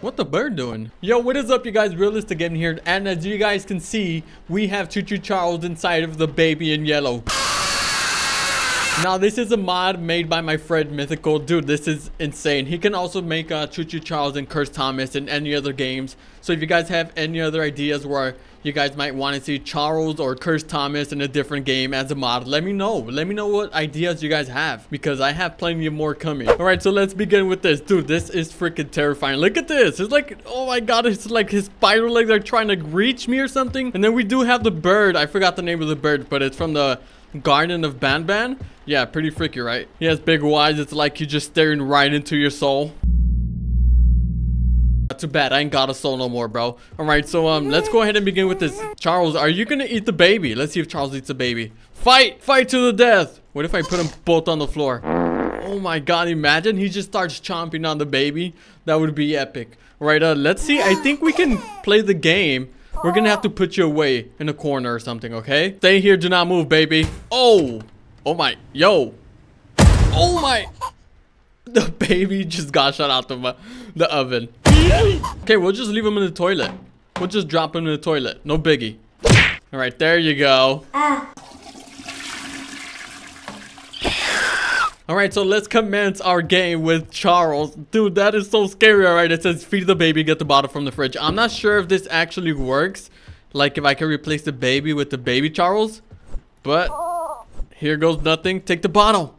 What the bird doing? Yo, what is up, you guys? Realistic Game here, and as you guys can see, we have Choo Choo Charles inside of the Baby in Yellow. Now, this is a mod made by my friend Mythical Dude. This is insane. He can also make Choo Choo Charles and Cursed Thomas and any other games. So if you guys have any other ideas where you guys might want to see Charles or Cursed Thomas in a different game as a mod, let me know. Let me know what ideas you guys have, because I have plenty of more coming. All right, so let's begin with this. Dude, this is freaking terrifying. Look at this. It's like, oh my god, it's like his spider legs are trying to reach me or something. And then we do have the bird. I forgot the name of the bird, but it's from the Garten of Banban. Yeah, pretty freaky, right? He has big eyes. It's like you're just staring right into your soul. Not too bad, I ain't got a soul no more, bro. All right, so let's go ahead and begin with this. Charles, are you gonna eat the baby? Let's see if Charles eats the baby. Fight to the death. What if I put them both on the floor? Oh my god, imagine he just starts chomping on the baby. That would be epic. All right, let's see. I think we can play the game. We're gonna have to put you away in a corner or something, okay? Stay here, do not move, baby. Oh my, yo. Oh my. The baby just got shot out the oven. Okay, we'll just leave him in the toilet. We'll just drop him in the toilet. No biggie. All right, there you go. All right, so let's commence our game with Charles. Dude, that is so scary. All right, it says feed the baby, get the bottle from the fridge. I'm not sure if this actually works. Like if I can replace the baby with the baby Charles. But here goes nothing. Take the bottle.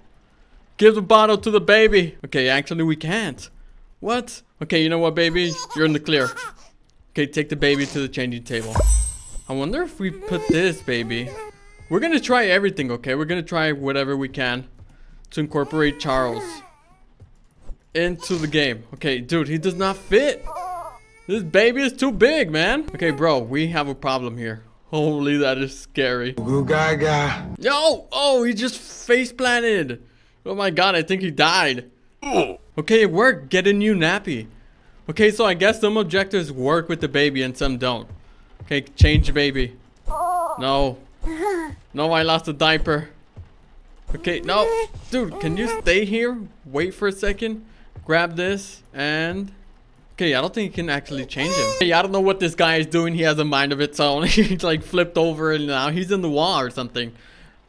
Give the bottle to the baby. Okay, actually we can't. What? Okay, you know what, baby? You're in the clear. Okay, take the baby to the changing table. I wonder if we put this baby. We're gonna try everything, okay? We're gonna try whatever we can to incorporate Charles into the game. Okay, dude, he does not fit. This baby is too big, man. Okay, bro, we have a problem here. Holy, that is scary. Goo gaga. Yo, oh, he just face planted. Oh my god, I think he died. Okay, it worked. Get a new nappy. Okay, so I guess some objectives work with the baby and some don't. Okay, change baby. No. No, I lost a diaper. Okay, no. Dude, can you stay here? Wait for a second. Grab this and... Okay, I don't think you can actually change him. Hey, I don't know what this guy is doing. He has a mind of its own. He's like flipped over and now he's in the wall or something.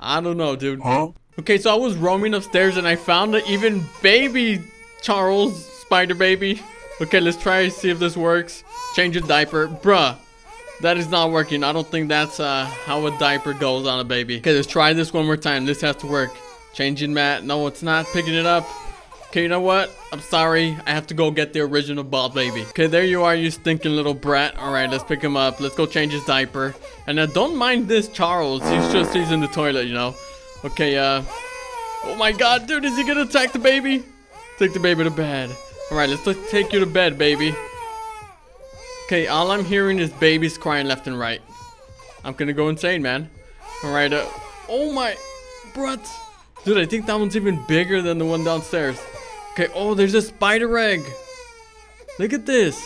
I don't know, dude. Huh? Okay, so I was roaming upstairs and I found an even baby Charles spider baby. Okay, let's try and see if this works. Change a diaper. Bruh, that is not working. I don't think that's how a diaper goes on a baby. Okay, let's try this one more time. This has to work. Changing mat. No, it's not picking it up. Okay, you know what? I'm sorry. I have to go get the original bald baby. Okay, there you are, you stinking little brat. All right, let's pick him up. Let's go change his diaper. And don't mind this Charles. He's in the toilet, you know. Okay, oh my god, dude, is he gonna attack the baby? Take the baby to bed. Alright, let's take you to bed, baby. Okay, all I'm hearing is babies crying left and right. I'm gonna go insane, man. Alright, oh my... Bruh. Dude, I think that one's even bigger than the one downstairs. Okay, oh, there's a spider egg. Look at this.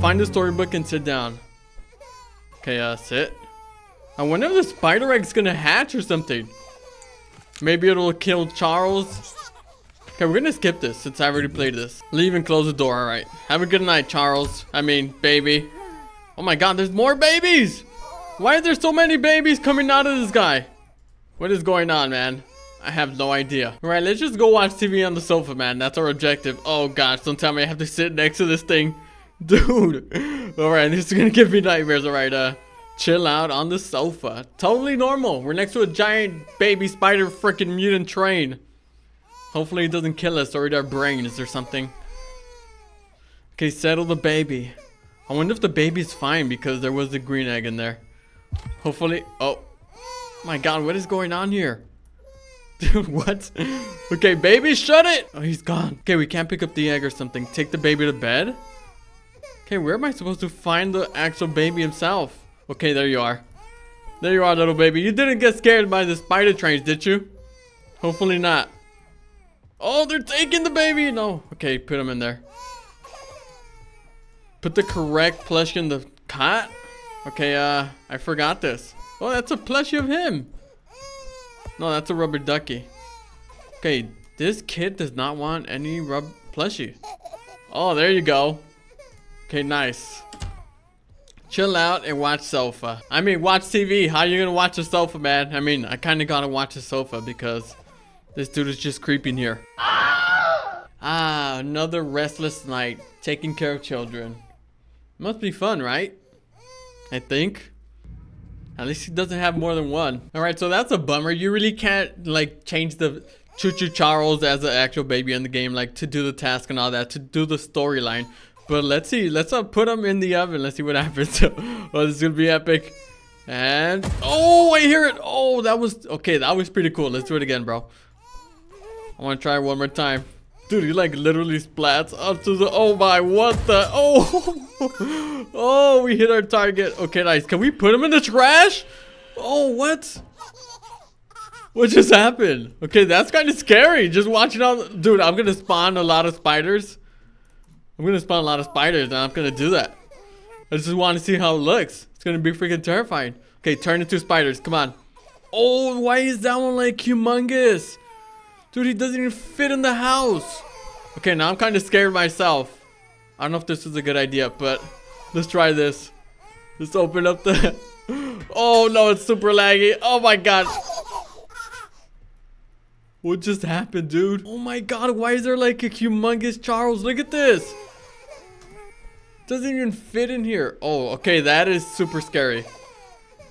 Find the storybook and sit down. Okay, sit. I wonder if the spider egg's gonna hatch or something. Maybe it'll kill Charles. Okay, we're gonna skip this since I already played this. Leave and close the door, alright. Have a good night, Charles. I mean, baby. Oh my god, there's more babies! Why are there so many babies coming out of this guy? What is going on, man? I have no idea. Alright, let's just go watch TV on the sofa, man. That's our objective. Oh gosh, don't tell me I have to sit next to this thing. Dude. Alright, this is gonna give me nightmares, alright, Chill out on the sofa. Totally normal. We're next to a giant baby spider freaking mutant train. Hopefully it doesn't kill us or eat our brains or something. Okay, settle the baby. I wonder if the baby's fine because there was a green egg in there. Hopefully. Oh my god, what is going on here? Dude, what? Okay, baby, shut it. Oh, he's gone. Okay, we can't pick up the egg or something. Take the baby to bed. Okay, where am I supposed to find the actual baby himself? Okay, there you are. There you are, little baby. You didn't get scared by the spider trains, did you? Hopefully not. Oh, they're taking the baby. No. Okay, put him in there. Put the correct plushie in the cot. Okay, I forgot this. Oh, that's a plushie of him. No, that's a rubber ducky. Okay, this kid does not want any plushie. Oh, there you go. Okay, nice. Chill out and watch sofa. I mean, watch TV. How are you gonna watch a sofa, man? I mean, I kinda gotta watch a sofa because this dude is just creeping here. Ah, another restless night taking care of children. Must be fun, right? I think. At least he doesn't have more than one. All right, so that's a bummer. You really can't like change the Choo Choo Charles as an actual baby in the game, like to do the task and all that, to do the storyline. But let's see. Let's put him in the oven. Let's see what happens. Oh, this is gonna be epic. And oh, I hear it. Oh, that was okay. That was pretty cool. Let's do it again, bro. I want to try one more time. Dude, he like literally splats up to the, oh my, what the, oh, oh, we hit our target. Okay, nice. Can we put him in the trash? Oh, what? What just happened? Okay, that's kind of scary. Just watching all, dude, I'm going to spawn a lot of spiders. I'm going to spawn a lot of spiders and I'm going to do that. I just want to see how it looks. It's going to be freaking terrifying. Okay, turn into spiders. Come on. Oh, why is that one like humongous? Dude, he doesn't even fit in the house. Okay, now I'm kind of scared myself. I don't know if this is a good idea, but let's try this. Let's open up the... Oh, no, it's super laggy. Oh, my God. What just happened, dude? Oh, my God. Why is there like a humongous Charles? Look at this. Doesn't even fit in here. Oh, okay. That is super scary.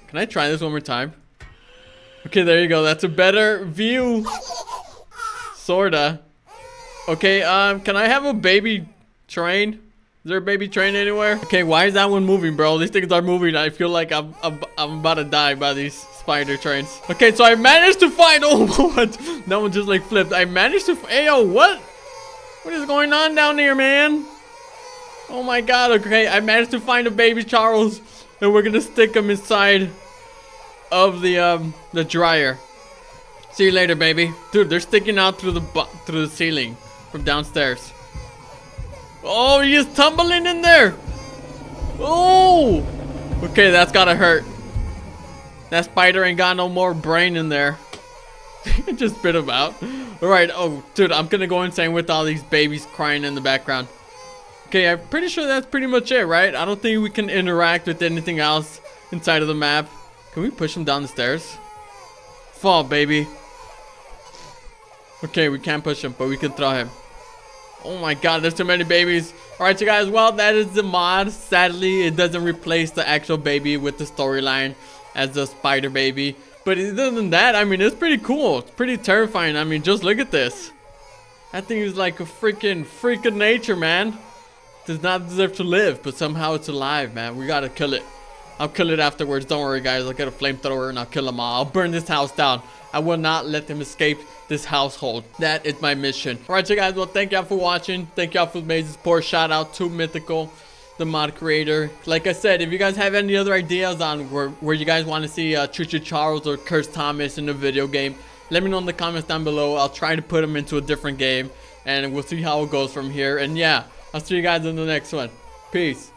Can I try this one more time? Okay, there you go. That's a better view. Sorta. Okay, can I have a baby train? Is there a baby train anywhere? Okay, why is that one moving, bro? These things are moving. I feel like I'm about to die by these spider trains. Okay, so I managed to find, oh, what? That one just like flipped. I managed to, hey, yo, what? What is going on down there, man? Oh my God, okay, I managed to find a baby Charles and we're gonna stick him inside of the dryer. See you later, baby. Dude, they're sticking out through the ceiling from downstairs. Oh, he is tumbling in there. Oh, okay, that's gotta hurt. That spider ain't got no more brain in there. Just spit him out. All right. Oh, dude, I'm gonna go insane with all these babies crying in the background. Okay, I'm pretty sure that's pretty much it, right? I don't think we can interact with anything else inside of the map. Can we push him down the stairs? Fall, baby. Okay, we can't push him, but we can throw him. Oh my God, there's too many babies. All right, you guys, well, that is the mod. Sadly, it doesn't replace the actual baby with the storyline as the spider baby. But other than that, I mean, it's pretty cool. It's pretty terrifying. I mean, just look at this. That thing is like a freaking freak of nature, man. Does not deserve to live, but somehow it's alive, man. We gotta kill it. I'll kill it afterwards. Don't worry, guys. I'll get a flamethrower and I'll kill them all. I'll burn this house down. I will not let them escape this household. That is my mission. All right, you guys. Well, thank y'all for watching. Thank y'all for amazing support. Shout out to Mythical, the mod creator. Like I said, if you guys have any other ideas on where you guys want to see Choo Choo Charles or Cursed Thomas in a video game, let me know in the comments down below. I'll try to put them into a different game and we'll see how it goes from here. And yeah, I'll see you guys in the next one. Peace.